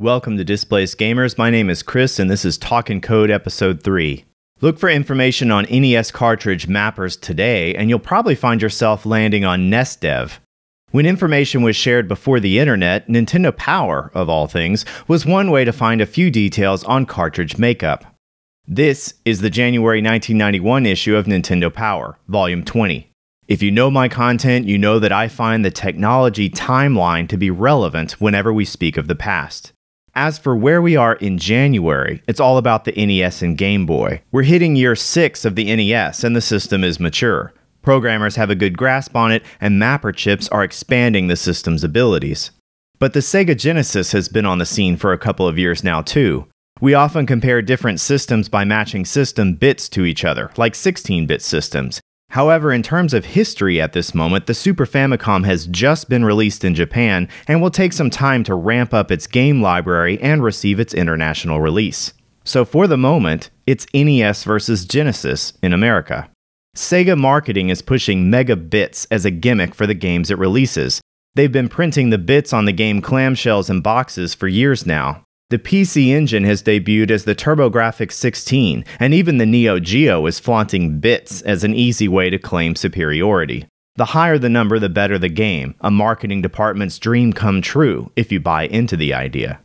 Welcome to Displaced Gamers. My name is Chris and this is Talkin' Code Episode 3. Look for information on NES cartridge mappers today and you'll probably find yourself landing on NES Dev. When information was shared before the internet, Nintendo Power, of all things, was one way to find a few details on cartridge makeup. This is the January 1991 issue of Nintendo Power, Volume 20. If you know my content, you know that I find the technology timeline to be relevant whenever we speak of the past. As for where we are in January, it's all about the NES and Game Boy. We're hitting year 6 of the NES and the system is mature. Programmers have a good grasp on it and mapper chips are expanding the system's abilities. But the Sega Genesis has been on the scene for a couple of years now too. We often compare different systems by matching system bits to each other, like 16-bit systems. However, in terms of history at this moment, the Super Famicom has just been released in Japan and will take some time to ramp up its game library and receive its international release. So for the moment, it's NES versus Genesis in America. Sega marketing is pushing mega bits as a gimmick for the games it releases. They've been printing the bits on the game clamshells and boxes for years now. The PC Engine has debuted as the TurboGrafx-16, and even the Neo Geo is flaunting bits as an easy way to claim superiority. The higher the number, the better the game, a marketing department's dream come true if you buy into the idea.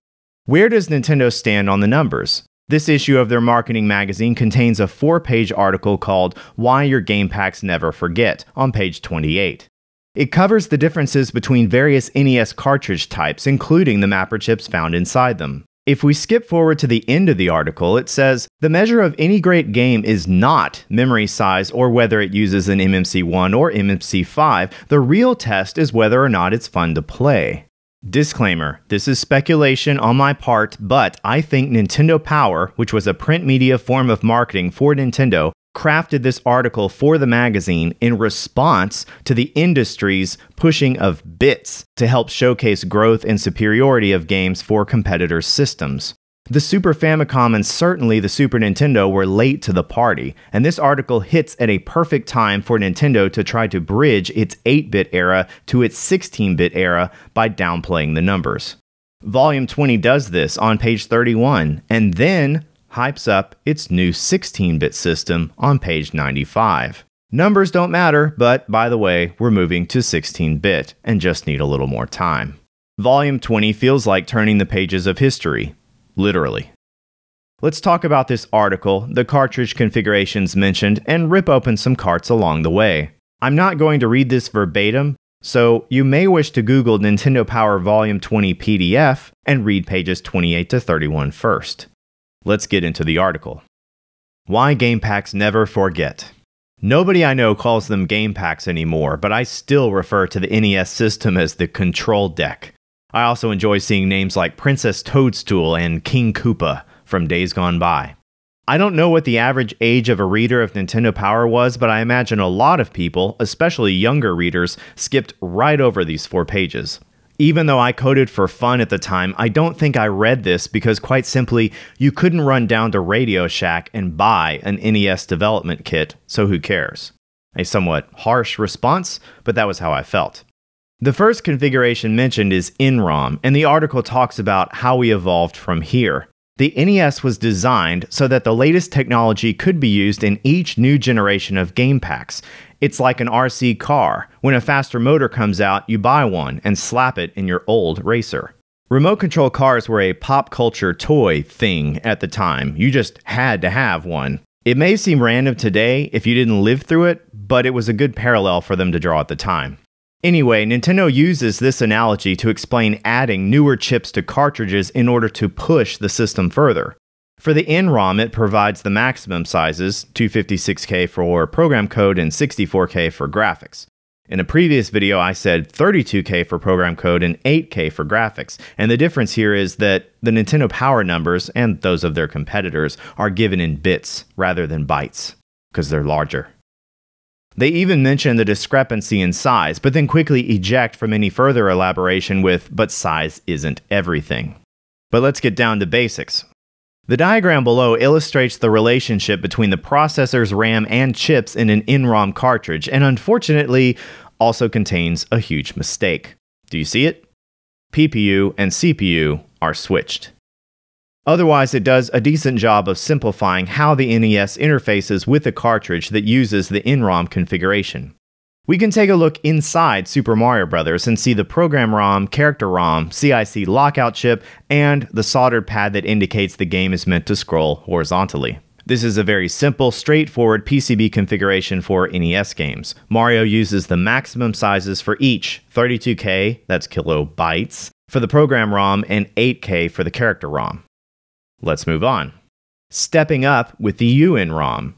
Where does Nintendo stand on the numbers? This issue of their marketing magazine contains a 4-page article called Why Your Game Packs Never Forget on page 28. It covers the differences between various NES cartridge types, including the mapper chips found inside them. If we skip forward to the end of the article, it says, "The measure of any great game is not memory size or whether it uses an MMC1 or MMC5. The real test is whether or not it's fun to play." Disclaimer, this is speculation on my part, but I think Nintendo Power, which was a print media form of marketing for Nintendo, crafted this article for the magazine in response to the industry's pushing of bits to help showcase growth and superiority of games for competitors' systems. The Super Famicom and certainly the Super Nintendo were late to the party, and this article hits at a perfect time for Nintendo to try to bridge its 8-bit era to its 16-bit era by downplaying the numbers. Volume 20 does this on page 31, and then hypes up its new 16-bit system on page 95. Numbers don't matter, but by the way, we're moving to 16-bit and just need a little more time. Volume 20 feels like turning the pages of history, literally. Let's talk about this article, the cartridge configurations mentioned, and rip open some carts along the way. I'm not going to read this verbatim, so you may wish to Google Nintendo Power Volume 20 PDF and read pages 28 to 31 first. Let's get into the article. Why Game Packs Never Forget. Nobody I know calls them Game Packs anymore, but I still refer to the NES system as the Control Deck. I also enjoy seeing names like Princess Toadstool and King Koopa from days gone by. I don't know what the average age of a reader of Nintendo Power was, but I imagine a lot of people, especially younger readers, skipped right over these 4 pages. Even though I coded for fun at the time, I don't think I read this because, quite simply, you couldn't run down to Radio Shack and buy an NES development kit, so who cares? A somewhat harsh response, but that was how I felt. The first configuration mentioned is NROM, and the article talks about how we evolved from here. The NES was designed so that the latest technology could be used in each new generation of game packs. It's like an RC car. When a faster motor comes out, you buy one and slap it in your old racer. Remote control cars were a pop culture toy thing at the time. You just had to have one. It may seem random today if you didn't live through it, but it was a good parallel for them to draw at the time. Anyway, Nintendo uses this analogy to explain adding newer chips to cartridges in order to push the system further. For the NROM, it provides the maximum sizes, 256K for program code and 64K for graphics. In a previous video, I said 32K for program code and 8K for graphics, and the difference here is that the Nintendo Power numbers, and those of their competitors, are given in bits rather than bytes, because they're larger. They even mention the discrepancy in size, but then quickly eject from any further elaboration with, but size isn't everything. But let's get down to basics. The diagram below illustrates the relationship between the processor's RAM and chips in an NROM cartridge, and unfortunately, also contains a huge mistake. Do you see it? PPU and CPU are switched. Otherwise, it does a decent job of simplifying how the NES interfaces with a cartridge that uses the NROM configuration. We can take a look inside Super Mario Bros. And see the Program ROM, Character ROM, CIC lockout chip, and the soldered pad that indicates the game is meant to scroll horizontally. This is a very simple, straightforward PCB configuration for NES games. Mario uses the maximum sizes for each, 32K, that's kilobytes, for the Program ROM and 8K for the Character ROM. Let's move on. Stepping up with the UNROM.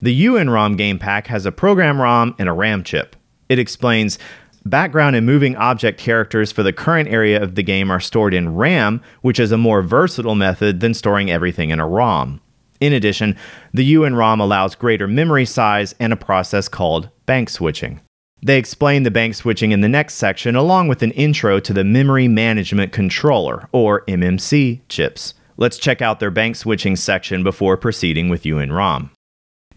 The UNROM game pack has a program ROM and a RAM chip. It explains background and moving object characters for the current area of the game are stored in RAM, which is a more versatile method than storing everything in a ROM. In addition, the UNROM allows greater memory size and a process called bank switching. They explain the bank switching in the next section, along with an intro to the Memory Management Controller, or MMC, chips. Let's check out their bank switching section before proceeding with UNROM.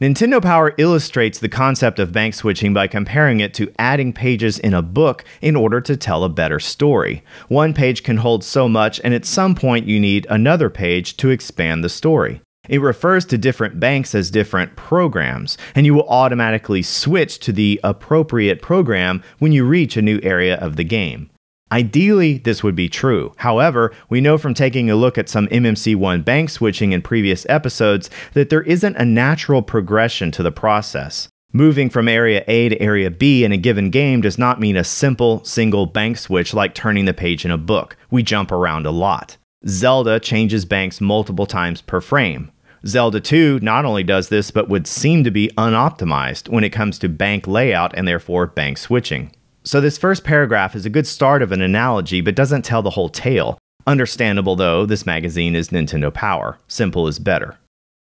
Nintendo Power illustrates the concept of bank switching by comparing it to adding pages in a book in order to tell a better story. One page can hold so much, and at some point you need another page to expand the story. It refers to different banks as different programs, and you will automatically switch to the appropriate program when you reach a new area of the game. Ideally, this would be true. However, we know from taking a look at some MMC1 bank switching in previous episodes that there isn't a natural progression to the process. Moving from area A to area B in a given game does not mean a simple, single bank switch like turning the page in a book. We jump around a lot. Zelda changes banks multiple times per frame. Zelda 2 not only does this, but would seem to be unoptimized when it comes to bank layout and therefore bank switching. So this first paragraph is a good start of an analogy, but doesn't tell the whole tale. Understandable though, this magazine is Nintendo Power. Simple is better.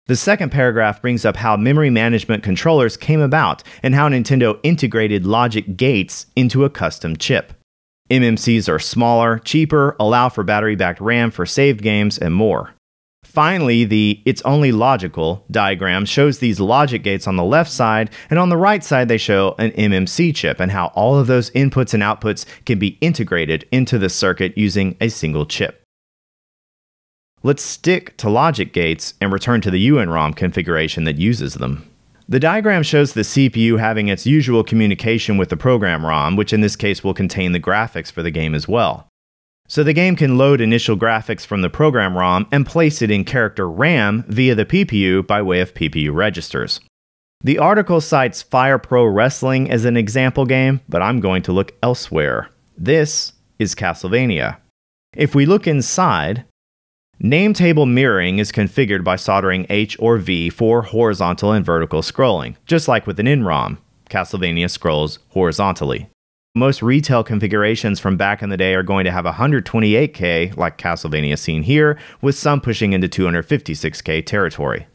The second paragraph brings up how memory management controllers came about and how Nintendo integrated logic gates into a custom chip. MMCs are smaller, cheaper, allow for battery-backed RAM for saved games, and more. Finally, the It's Only Logical diagram shows these logic gates on the left side, and on the right side they show an MMC chip and how all of those inputs and outputs can be integrated into the circuit using a single chip. Let's stick to logic gates and return to the UNROM configuration that uses them. The diagram shows the CPU having its usual communication with the program ROM, which in this case will contain the graphics for the game as well. So the game can load initial graphics from the program ROM and place it in character RAM via the PPU by way of PPU registers. The article cites Fire Pro Wrestling as an example game, but I'm going to look elsewhere. This is Castlevania. If we look inside, name table mirroring is configured by soldering H or V for horizontal and vertical scrolling, just like with an NROM. Castlevania scrolls horizontally. Most retail configurations from back in the day are going to have 128K, like Castlevania seen here, with some pushing into 256K territory.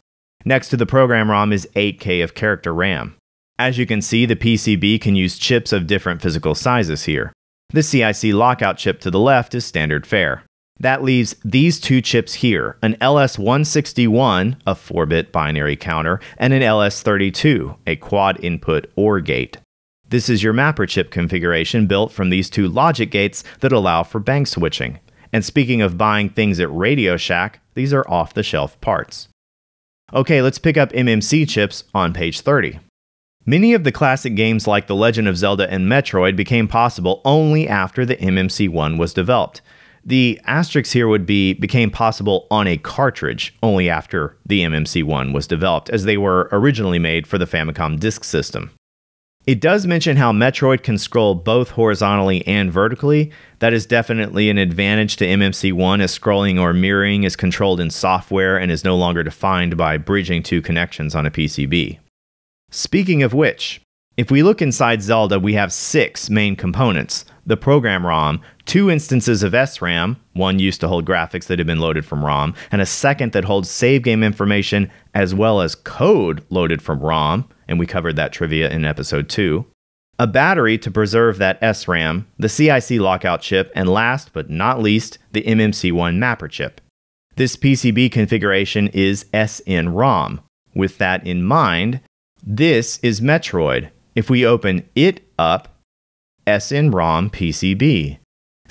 Next to the program ROM is 8K of character RAM. As you can see, the PCB can use chips of different physical sizes here. The CIC lockout chip to the left is standard fare. That leaves these two chips here, an LS161, a 4-bit binary counter, and an LS32, a quad input OR gate. This is your mapper chip configuration built from these two logic gates that allow for bank switching. And speaking of buying things at Radio Shack, these are off-the-shelf parts. Okay, let's pick up MMC chips on page 30. Many of the classic games like The Legend of Zelda and Metroid became possible only after the MMC1 was developed. The asterisk here would be became possible on a cartridge only after the MMC1 was developed, as they were originally made for the Famicom Disk System. It does mention how Metroid can scroll both horizontally and vertically. That is definitely an advantage to MMC1, as scrolling or mirroring is controlled in software and is no longer defined by bridging two connections on a PCB. Speaking of which, if we look inside Zelda, we have 6 main components. The program ROM, 2 instances of SRAM, one used to hold graphics that had been loaded from ROM, and a second that holds save game information as well as code loaded from ROM, and we covered that trivia in episode 2. A battery to preserve that SRAM, the CIC lockout chip, and last but not least, the MMC1 mapper chip. This PCB configuration is SNROM. With that in mind, this is Metroid. If we open it up, SNROM PCB.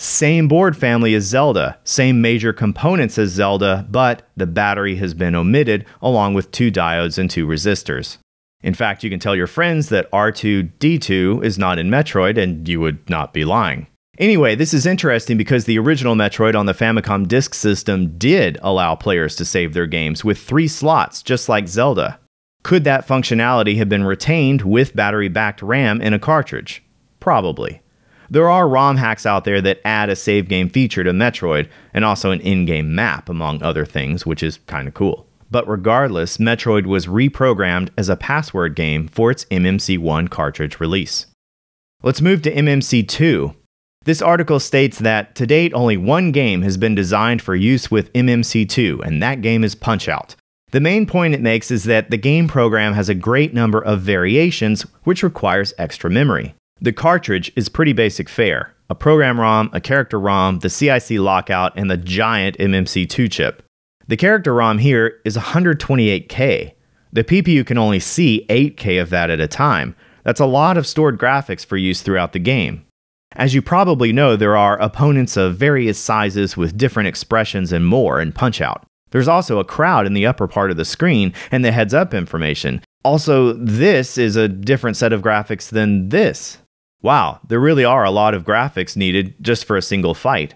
Same board family as Zelda, same major components as Zelda, but the battery has been omitted along with 2 diodes and 2 resistors. In fact, you can tell your friends that R2-D2 is not in Metroid and you would not be lying. Anyway, this is interesting because the original Metroid on the Famicom Disk System did allow players to save their games with 3 slots, just like Zelda. Could that functionality have been retained with battery-backed RAM in a cartridge? Probably. There are ROM hacks out there that add a save game feature to Metroid, and also an in-game map, among other things, which is kind of cool. But regardless, Metroid was reprogrammed as a password game for its MMC1 cartridge release. Let's move to MMC2. This article states that, to date, only one game has been designed for use with MMC2, and that game is Punch-Out. The main point it makes is that the game program has a great number of variations, which requires extra memory. The cartridge is pretty basic fare: a program ROM, a character ROM, the CIC lockout, and the giant MMC2 chip. The character ROM here is 128K. The PPU can only see 8K of that at a time. That's a lot of stored graphics for use throughout the game. As you probably know, there are opponents of various sizes with different expressions and more in Punch-Out. There's also a crowd in the upper part of the screen and the heads-up information. Also, this is a different set of graphics than this. Wow, there really are a lot of graphics needed just for a single fight.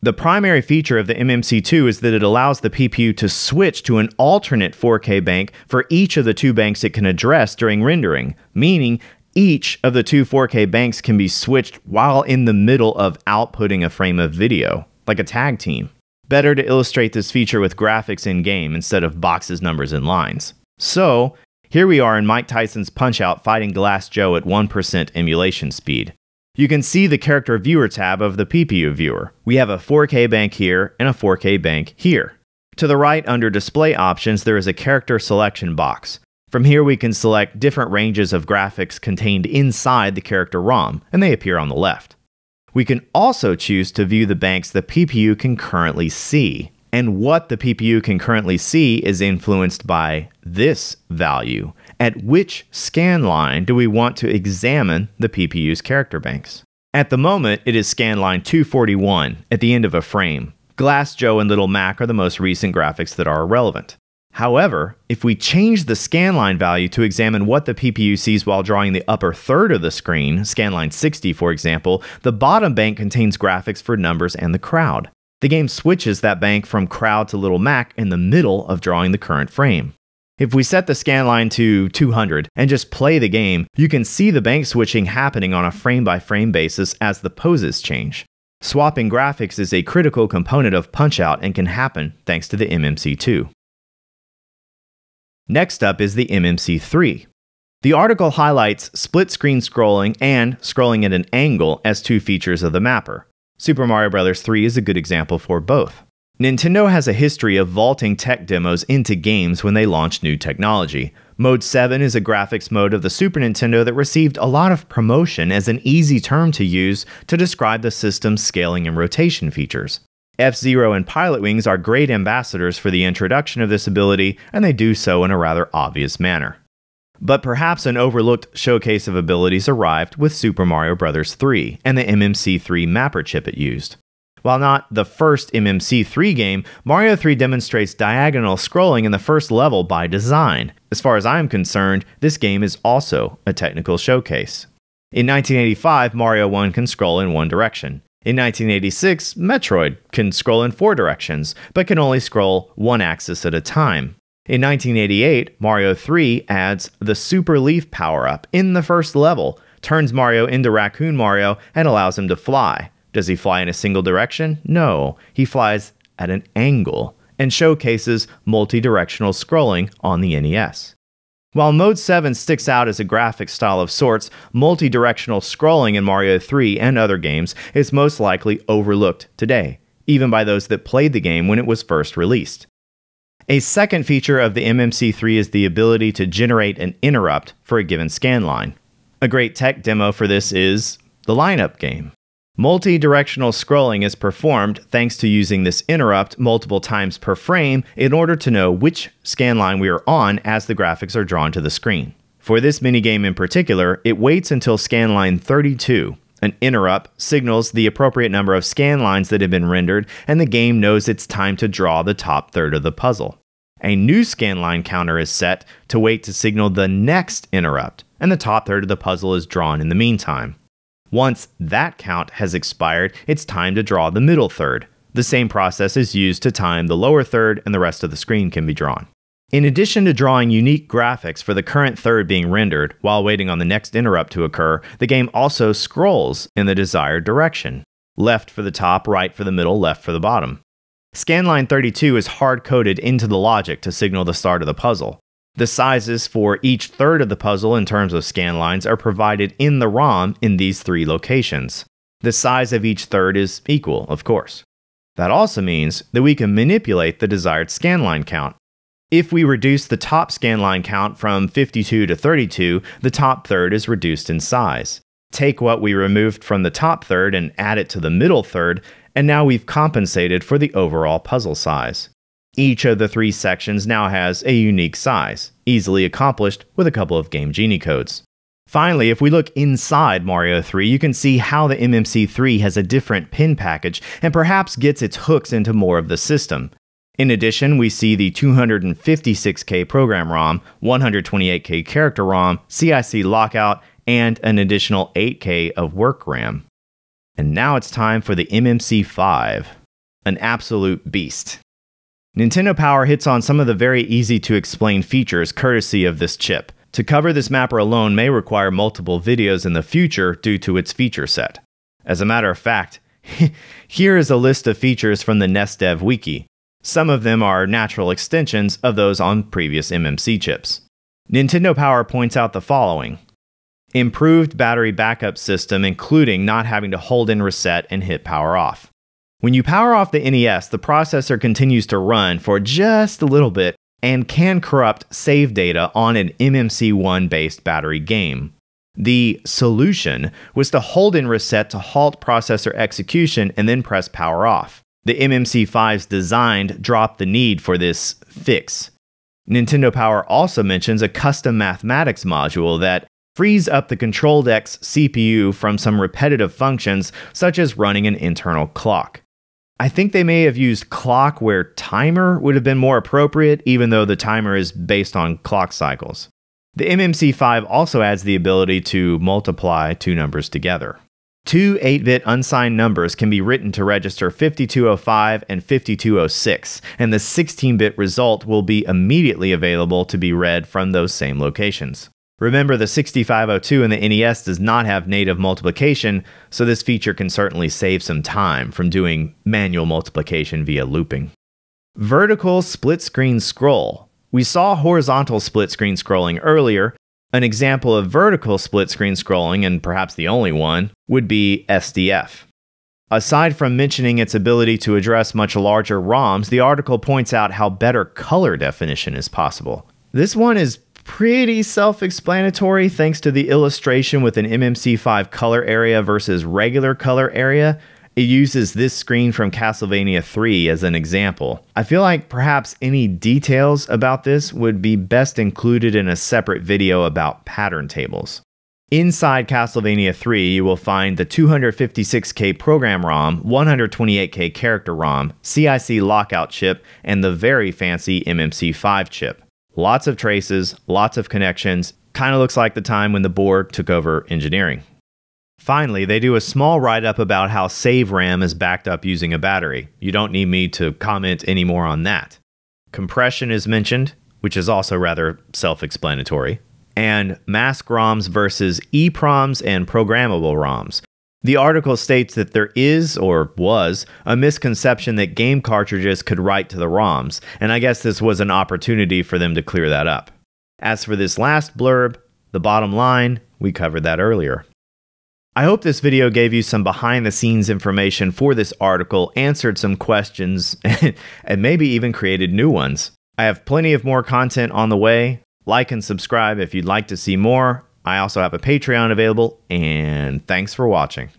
The primary feature of the MMC2 is that it allows the PPU to switch to an alternate 4K bank for each of the 2 banks it can address during rendering, meaning each of the 2 4K banks can be switched while in the middle of outputting a frame of video, like a tag team. Better to illustrate this feature with graphics in-game instead of boxes, numbers, and lines. So, here we are in Mike Tyson's Punch-Out fighting Glass Joe at 1% emulation speed. You can see the character viewer tab of the PPU viewer. We have a 4K bank here and a 4K bank here. To the right under display options, there is a character selection box. From here we can select different ranges of graphics contained inside the character ROM, and they appear on the left. We can also choose to view the banks the PPU can currently see. And what the PPU can currently see is influenced by this value. At which scan line do we want to examine the PPU's character banks? At the moment, it is scan line 241 at the end of a frame. Glass Joe and Little Mac are the most recent graphics that are relevant. However, if we change the scanline value to examine what the PPU sees while drawing the upper third of the screen, scanline 60 for example, the bottom bank contains graphics for numbers and the crowd. The game switches that bank from crowd to Little Mac in the middle of drawing the current frame. If we set the scanline to 200 and just play the game, you can see the bank switching happening on a frame-by-frame basis as the poses change. Swapping graphics is a critical component of Punch-Out and can happen thanks to the MMC2. Next up is the MMC3. The article highlights split-screen scrolling and scrolling at an angle as 2 features of the mapper. Super Mario Bros. 3 is a good example for both. Nintendo has a history of vaulting tech demos into games when they launch new technology. Mode 7 is a graphics mode of the Super Nintendo that received a lot of promotion as an easy term to use to describe the system's scaling and rotation features. F-Zero and Pilot Wings are great ambassadors for the introduction of this ability, and they do so in a rather obvious manner. But perhaps an overlooked showcase of abilities arrived with Super Mario Bros. 3 and the MMC3 mapper chip it used. While not the first MMC3 game, Mario 3 demonstrates diagonal scrolling in the first level by design. As far as I'm concerned, this game is also a technical showcase. In 1985, Mario 1 can scroll in 1 direction. In 1986, Metroid can scroll in 4 directions, but can only scroll 1 axis at a time. In 1988, Mario 3 adds the Super Leaf power-up in the first level, turns Mario into Raccoon Mario, and allows him to fly. Does he fly in a single direction? No, he flies at an angle, and showcases multi-directional scrolling on the NES. While Mode 7 sticks out as a graphic style of sorts, multi-directional scrolling in Mario 3 and other games is most likely overlooked today, even by those that played the game when it was first released. A second feature of the MMC3 is the ability to generate an interrupt for a given scan line. A great tech demo for this is the lineup game. Multi-directional scrolling is performed thanks to using this interrupt multiple times per frame in order to know which scan line we are on as the graphics are drawn to the screen. For this minigame in particular, it waits until scan line 32, An interrupt signals the appropriate number of scan lines that have been rendered, and the game knows it's time to draw the top third of the puzzle. A new scan line counter is set to wait to signal the next interrupt, and the top third of the puzzle is drawn in the meantime. Once that count has expired, it's time to draw the middle third. The same process is used to time the lower third, and the rest of the screen can be drawn. In addition to drawing unique graphics for the current third being rendered while waiting on the next interrupt to occur, the game also scrolls in the desired direction. Left for the top, right for the middle, left for the bottom. Scanline 32 is hard-coded into the logic to signal the start of the puzzle. The sizes for each third of the puzzle in terms of scan lines are provided in the ROM in these three locations. The size of each third is equal, of course. That also means that we can manipulate the desired scanline count. If we reduce the top scanline count from 52 to 32, the top third is reduced in size. Take what we removed from the top third and add it to the middle third, and now we've compensated for the overall puzzle size. Each of the three sections now has a unique size, easily accomplished with a couple of Game Genie codes. Finally, if we look inside Mario 3, you can see how the MMC3 has a different pin package and perhaps gets its hooks into more of the system. In addition, we see the 256K program ROM, 128K character ROM, CIC lockout, and an additional 8K of work RAM. And now it's time for the MMC5, an absolute beast. Nintendo Power hits on some of the very easy-to-explain features courtesy of this chip. To cover this mapper alone may require multiple videos in the future due to its feature set. As a matter of fact, here is a list of features from the NES Dev Wiki. Some of them are natural extensions of those on previous MMC chips. Nintendo Power points out the following. Improved battery backup system, including not having to hold in reset and hit power off. When you power off the NES, the processor continues to run for just a little bit and can corrupt save data on an MMC1 based battery game. The solution was to hold in reset to halt processor execution and then press power off. The MMC5's design dropped the need for this fix. Nintendo Power also mentions a custom mathematics module that frees up the control deck's CPU from some repetitive functions, such as running an internal clock. I think they may have used clock where timer would have been more appropriate, even though the timer is based on clock cycles. The MMC5 also adds the ability to multiply two numbers together. Two 8-bit unsigned numbers can be written to register 5205 and 5206, and the 16-bit result will be immediately available to be read from those same locations. Remember, the 6502 in the NES does not have native multiplication, so this feature can certainly save some time from doing manual multiplication via looping. Vertical split-screen scroll. We saw horizontal split-screen scrolling earlier. An example of vertical split-screen scrolling, and perhaps the only one, would be SDF. Aside from mentioning its ability to address much larger ROMs, the article points out how better color definition is possible. This one is pretty self-explanatory thanks to the illustration with an MMC5 color area versus regular color area. It uses this screen from Castlevania III as an example. I feel like perhaps any details about this would be best included in a separate video about pattern tables. Inside Castlevania III, you will find the 256K program ROM, 128K character ROM, CIC lockout chip, and the very fancy MMC5 chip. Lots of traces, lots of connections. Kind of looks like the time when the board took over engineering. Finally, they do a small write-up about how save RAM is backed up using a battery. You don't need me to comment any more on that. Compression is mentioned, which is also rather self-explanatory. And mask ROMs versus EPROMs and programmable ROMs. The article states that there is, or was, a misconception that game cartridges could write to the ROMs, and I guess this was an opportunity for them to clear that up. As for this last blurb, the bottom line, we covered that earlier. I hope this video gave you some behind-the-scenes information for this article, answered some questions, and maybe even created new ones. I have plenty of more content on the way. Like and subscribe if you'd like to see more. I also have a Patreon available, and thanks for watching.